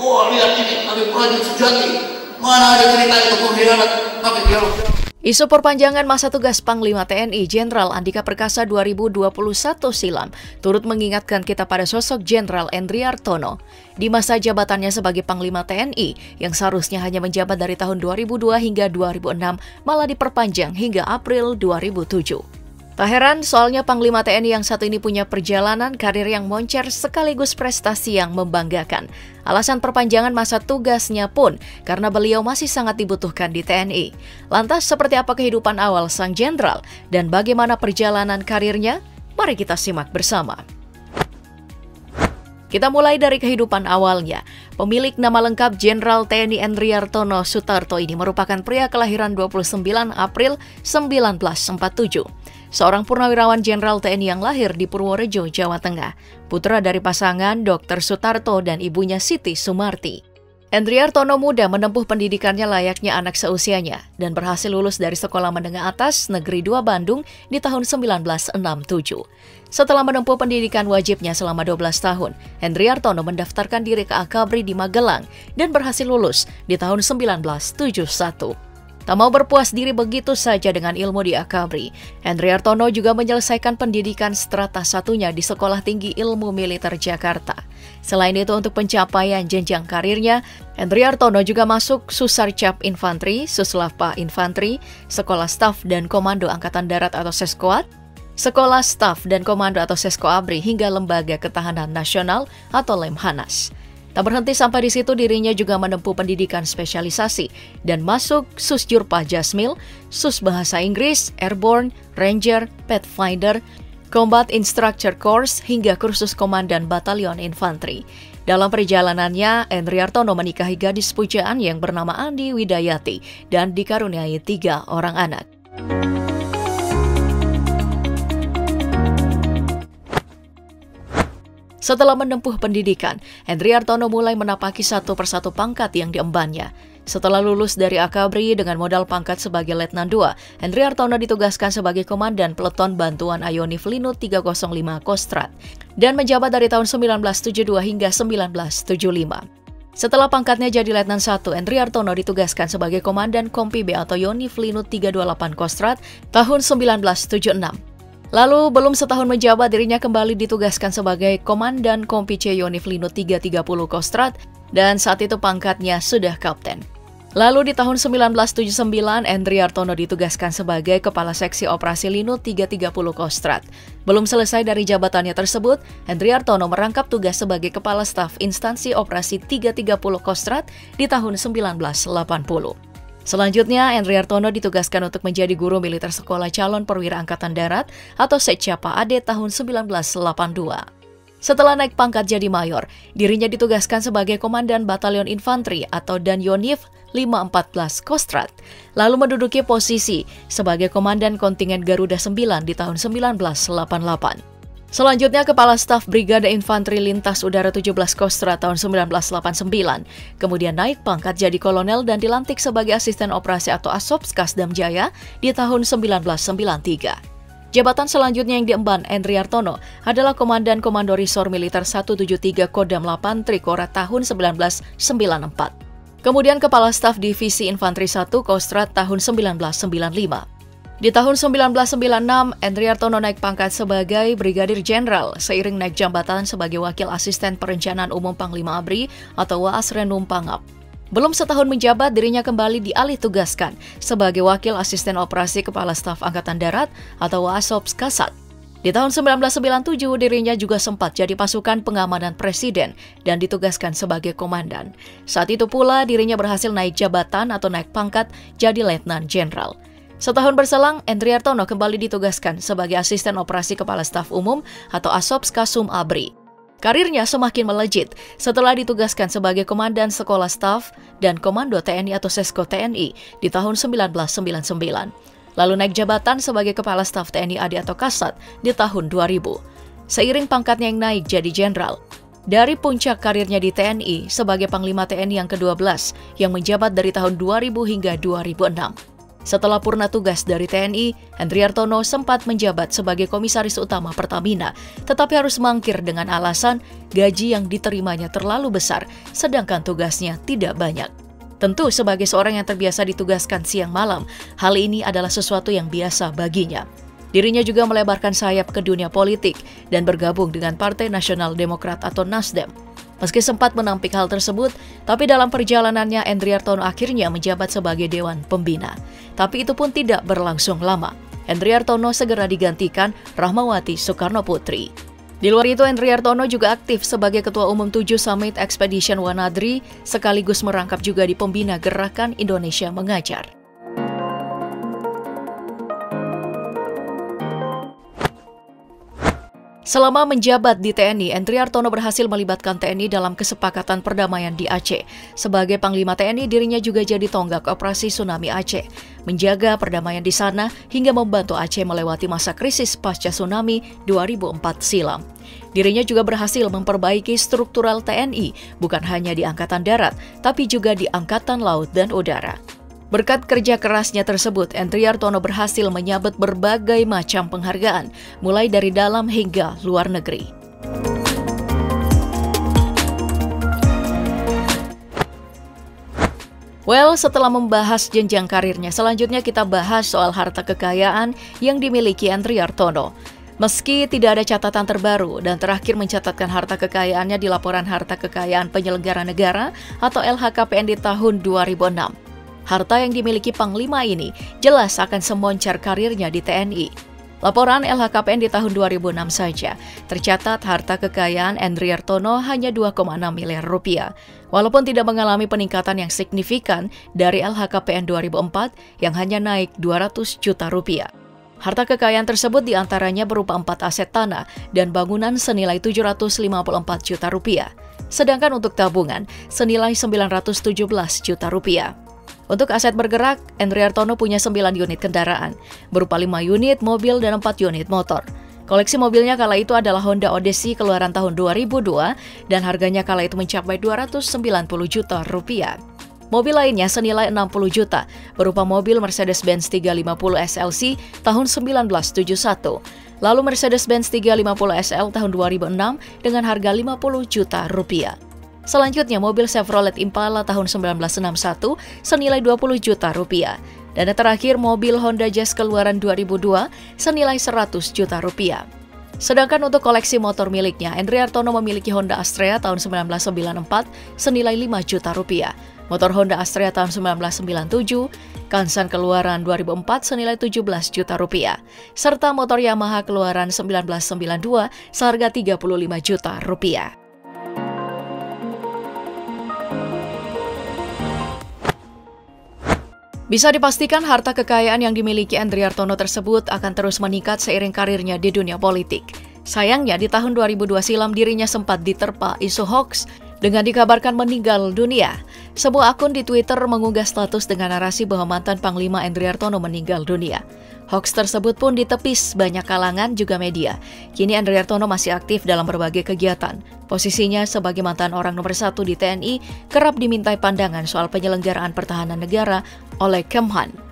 Wah, lihat ini, kami prajurit sejati. Mana ada cerita itu pengkhianat, tapi dialog. Isu perpanjangan masa tugas Panglima TNI Jenderal Andika Perkasa 2021 silam turut mengingatkan kita pada sosok Jenderal Endriartono. Di masa jabatannya sebagai Panglima TNI yang seharusnya hanya menjabat dari tahun 2002 hingga 2006 malah diperpanjang hingga April 2007. Tak heran, soalnya Panglima TNI yang satu ini punya perjalanan karir yang moncer sekaligus prestasi yang membanggakan. Alasan perpanjangan masa tugasnya pun karena beliau masih sangat dibutuhkan di TNI. Lantas seperti apa kehidupan awal sang jenderal dan bagaimana perjalanan karirnya? Mari kita simak bersama. Kita mulai dari kehidupan awalnya. Pemilik nama lengkap Jenderal TNI Endriartono Sutarto ini merupakan pria kelahiran 29 April 1947. Seorang purnawirawan Jenderal TNI yang lahir di Purworejo, Jawa Tengah. Putra dari pasangan Dr. Sutarto dan ibunya Siti Sumarti. Endriartono muda menempuh pendidikannya layaknya anak seusianya dan berhasil lulus dari Sekolah Menengah Atas Negeri 2 Bandung di tahun 1967. Setelah menempuh pendidikan wajibnya selama 12 tahun, Endriartono mendaftarkan diri ke Akabri di Magelang dan berhasil lulus di tahun 1971. Tak mau berpuas diri begitu saja dengan ilmu di Akabri, Endriartono juga menyelesaikan pendidikan strata satunya di Sekolah Tinggi Ilmu Militer Jakarta. Selain itu, untuk pencapaian jenjang karirnya, Endriartono juga masuk Susarcap Infanteri, Suslapa Infanteri, Sekolah Staf dan Komando Angkatan Darat atau Seskoad, Sekolah Staf dan Komando atau SESKOABRI hingga Lembaga Ketahanan Nasional atau LEMHANAS. Tak berhenti sampai di situ, dirinya juga menempuh pendidikan spesialisasi dan masuk Susjurpa Jasmil, Sus Bahasa Inggris, Airborne, Ranger, Pathfinder, Combat Instructor Course hingga kursus Komandan Batalion Infanteri. Dalam perjalanannya, Endriartono menikahi gadis pujaan yang bernama Andi Widayati dan dikaruniai 3 orang anak. Setelah menempuh pendidikan, Endriartono mulai menapaki satu persatu pangkat yang diembannya. Setelah lulus dari Akabri dengan modal pangkat sebagai Letnan II, Endriartono ditugaskan sebagai Komandan Peleton Bantuan Ionif Linut 305 Kostrat dan menjabat dari tahun 1972 hingga 1975. Setelah pangkatnya jadi Letnan I, Endriartono ditugaskan sebagai Komandan Kompi B atau Ionif Linut 328 Kostrat tahun 1976. Lalu, belum setahun menjabat, dirinya kembali ditugaskan sebagai Komandan Kompi C Ionif Linut 330 Kostrat dan saat itu pangkatnya sudah kapten. Lalu di tahun 1979, Endriartono ditugaskan sebagai Kepala Seksi Operasi Linut 330 Kostrat. Belum selesai dari jabatannya tersebut, Endriartono merangkap tugas sebagai Kepala Staf Instansi Operasi 330 Kostrat di tahun 1980. Selanjutnya, Endriartono ditugaskan untuk menjadi guru militer Sekolah Calon Perwira Angkatan Darat atau Secapa AD tahun 1982. Setelah naik pangkat jadi mayor, dirinya ditugaskan sebagai Komandan Batalion Infanteri atau Dan Yonif 514 Kostrat, lalu menduduki posisi sebagai Komandan Kontingen Garuda 9 di tahun 1988. Selanjutnya, Kepala Staf Brigade Infanteri Lintas Udara 17 Kostrat tahun 1989, kemudian naik pangkat jadi kolonel dan dilantik sebagai Asisten Operasi atau ASOPS Kasum Jaya di tahun 1993. Jabatan selanjutnya yang diemban Endriartono adalah Komandan Komando Risor Militer 173 Kodam 8 Trikora tahun 1994. Kemudian Kepala Staf Divisi Infanteri 1 Kostrat tahun 1995. Di tahun 1996, Endriartono naik pangkat sebagai Brigadir Jenderal seiring naik jabatan sebagai Wakil Asisten Perencanaan Umum Panglima ABRI atau WAAS Renum Pangab. Belum setahun menjabat, dirinya kembali dialih tugaskan sebagai Wakil Asisten Operasi Kepala Staf Angkatan Darat atau wasops kasat. Di tahun 1997, dirinya juga sempat jadi pasukan pengamanan presiden dan ditugaskan sebagai komandan. Saat itu pula, dirinya berhasil naik jabatan atau naik pangkat jadi Letnan Jenderal. Setahun berselang, Endriartono kembali ditugaskan sebagai Asisten Operasi Kepala Staf Umum atau ASOPS Kasum ABRI. Karirnya semakin melejit setelah ditugaskan sebagai Komandan Sekolah Staf dan Komando TNI atau SESKO TNI di tahun 1999. Lalu naik jabatan sebagai Kepala Staf TNI AD atau KASAD di tahun 2000. Seiring pangkatnya yang naik jadi jenderal. Dari puncak karirnya di TNI sebagai Panglima TNI yang ke-12 yang menjabat dari tahun 2000 hingga 2006. Setelah purna tugas dari TNI, Endriartono sempat menjabat sebagai komisaris utama Pertamina, tetapi harus mangkir dengan alasan gaji yang diterimanya terlalu besar, sedangkan tugasnya tidak banyak. Tentu sebagai seorang yang terbiasa ditugaskan siang malam, hal ini adalah sesuatu yang biasa baginya. Dirinya juga melebarkan sayap ke dunia politik dan bergabung dengan Partai Nasional Demokrat atau Nasdem. Meski sempat menampik hal tersebut, tapi dalam perjalanannya Endriartono akhirnya menjabat sebagai Dewan Pembina. Tapi itu pun tidak berlangsung lama. Endriartono segera digantikan Rahmawati Soekarno Putri. Di luar itu, Endriartono juga aktif sebagai Ketua Umum 7 Summit Expedition Wanadri, sekaligus merangkap juga di Pembina Gerakan Indonesia Mengajar. Selama menjabat di TNI, Endriartono berhasil melibatkan TNI dalam kesepakatan perdamaian di Aceh. Sebagai Panglima TNI, dirinya juga jadi tonggak operasi tsunami Aceh, menjaga perdamaian di sana hingga membantu Aceh melewati masa krisis pasca tsunami 2004 silam. Dirinya juga berhasil memperbaiki struktural TNI, bukan hanya di Angkatan Darat, tapi juga di Angkatan Laut dan Udara. Berkat kerja kerasnya tersebut, Endriartono berhasil menyabet berbagai macam penghargaan, mulai dari dalam hingga luar negeri. Well, setelah membahas jenjang karirnya, selanjutnya kita bahas soal harta kekayaan yang dimiliki Endriartono. Meski tidak ada catatan terbaru dan terakhir mencatatkan harta kekayaannya di laporan harta kekayaan penyelenggara negara atau LHKPN di tahun 2006. Harta yang dimiliki Panglima ini jelas akan semoncar karirnya di TNI. Laporan LHKPN di tahun 2006 saja, tercatat harta kekayaan Endriartono hanya 2,6 miliar rupiah. Walaupun tidak mengalami peningkatan yang signifikan dari LHKPN 2004 yang hanya naik 200 juta rupiah. Harta kekayaan tersebut diantaranya berupa 4 aset tanah dan bangunan senilai 754 juta rupiah. Sedangkan untuk tabungan, senilai 917 juta rupiah. Untuk aset bergerak, Endriartono punya 9 unit kendaraan, berupa 5 unit mobil dan 4 unit motor. Koleksi mobilnya kala itu adalah Honda Odyssey keluaran tahun 2002 dan harganya kala itu mencapai 290 juta rupiah. Mobil lainnya senilai 60 juta, berupa mobil Mercedes-Benz 350 SLC tahun 1971, lalu Mercedes-Benz 350 SL tahun 2006 dengan harga 50 juta rupiah. Selanjutnya, mobil Chevrolet Impala tahun 1961 senilai 20 juta rupiah. Dan yang terakhir, mobil Honda Jazz keluaran 2002 senilai 100 juta rupiah. Sedangkan untuk koleksi motor miliknya, Endriartono memiliki Honda Astrea tahun 1994 senilai 5 juta rupiah. Motor Honda Astrea tahun 1997, Kansan keluaran 2004 senilai 17 juta rupiah. Serta motor Yamaha keluaran 1992 seharga 35 juta rupiah. Bisa dipastikan harta kekayaan yang dimiliki Endriartono tersebut akan terus meningkat seiring karirnya di dunia politik. Sayangnya, di tahun 2002 silam dirinya sempat diterpa isu hoax dengan dikabarkan meninggal dunia. Sebuah akun di Twitter mengunggah status dengan narasi bahwa mantan Panglima Endriartono meninggal dunia. Hoax tersebut pun ditepis banyak kalangan juga media. Kini Endriartono masih aktif dalam berbagai kegiatan. Posisinya sebagai mantan orang nomor 1 di TNI kerap dimintai pandangan soal penyelenggaraan pertahanan negara oleh Kemhan.